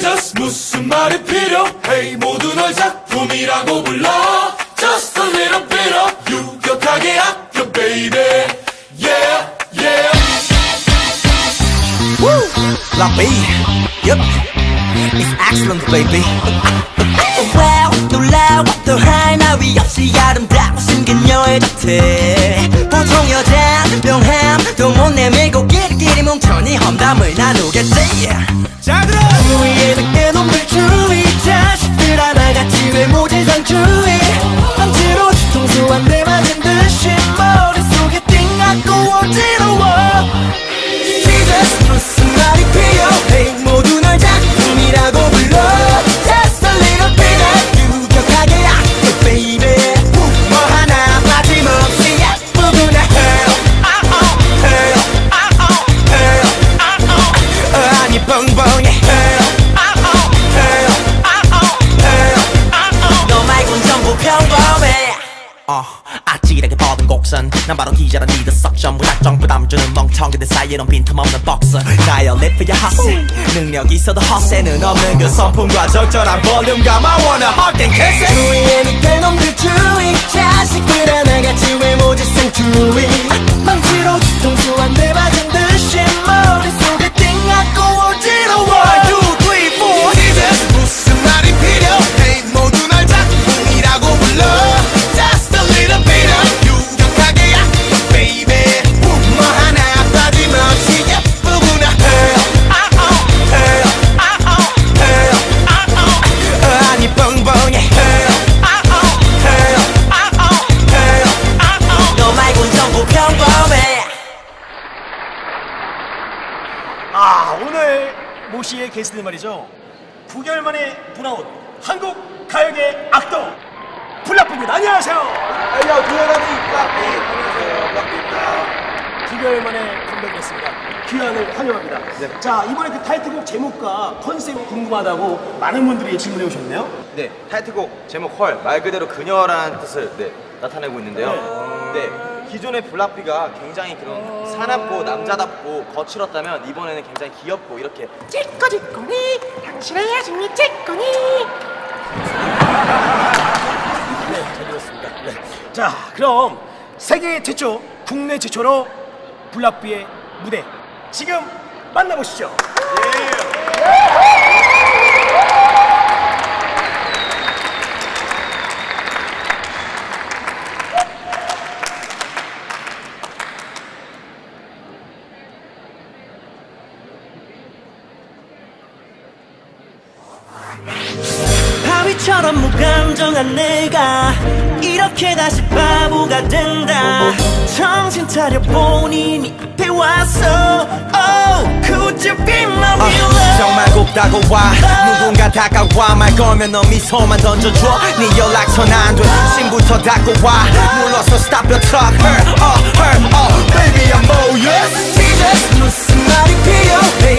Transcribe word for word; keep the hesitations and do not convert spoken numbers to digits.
Just 무슨 말이 필요해 모두 널 작품이라고 불러 Just a little bit of 유격하게 아껴 baby Yeah yeah Woo! 라비 Yep It's excellent baby Wow 놀라워도 하나 위 없이 아름다우신 그녀의 곁에 보통 여자 명함도 못 내밀고 끼리끼리 뭉쳐니 험담을 나누겠지 자 들어! 우위에 닿게 눈물 주위 자식들 하나같이 외모질 상주위 방치로 뒤통수 한 대 맞은 듯이 머릿속에 띵하고 어지러워 Jesus 무슨 말이 필요해 모두 널 작품이라고 불러 Just a little bit of 유격하게 아껴 baby 뭐 하나 빠짐없이 예쁘구나 Hell, oh, hell, oh, hell, oh 아니 뻥뻥해 아찔하게 뻗은 곡선 난 바로 기절한 니들 석션 무작정 부담 주는 멍청이 내 사이에 넌 빈틈없는 복선 나의 래퍼야 허세 능력이 있어도 허세는 없는 그 성품과 적절한 볼륨감 I wanna hug and kiss it 주위에 니들 놈들 주위 자식들 하나같이 외모질 생주위 망치로 뒤통수 한 대 맞은 듯이 머릿속에 띵하고 어지러워 one, two, three, four 이제 무슨 말이 필요해 모두 날 작품이라고 불러 모씨의 게스트들 말이죠. 구 개월 만에 돌아온 한국 가요계 악동 블락비입니다. 안녕하세요. 안녕, 두현아님 블락비. 안녕하세요, 블락비입니다. 구 개월 만에 컴백했습니다. 귀환을 환영합니다. 네. 자, 이번에 그 타이틀곡 제목과 컨셉이 궁금하다고 많은 분들이 질문해 오셨네요. 네, 타이틀곡 제목 헐, 말 그대로 그녀라는 뜻을 네, 나타내고 있는데요. 네. 네. 기존의 블락비가 굉장히 그런 사납고 남자답고 거칠었다면 이번에는 굉장히 귀엽고 이렇게 찌꺼찌꺼니 당신의 야심이 찌꺼니 네, 잘 들었습니다. 네. 자, 그럼 세계 최초, 국내 최초로 블락비의 무대 지금 만나보시죠. 바위처럼 무감정한 내가 이렇게 다시 바보가 된다 정신 차려 본인이 앞에 왔어 Oh, could you be my real love? 정말 곱다고 와 누군가 다가와 말 걸면 너 미소만 던져줘 네 연락처는 안 돼 신부터 닫고 와 눌러서 stop your talk Her, oh, her, oh, baby I'm all yours 이제 무슨 말이 필요해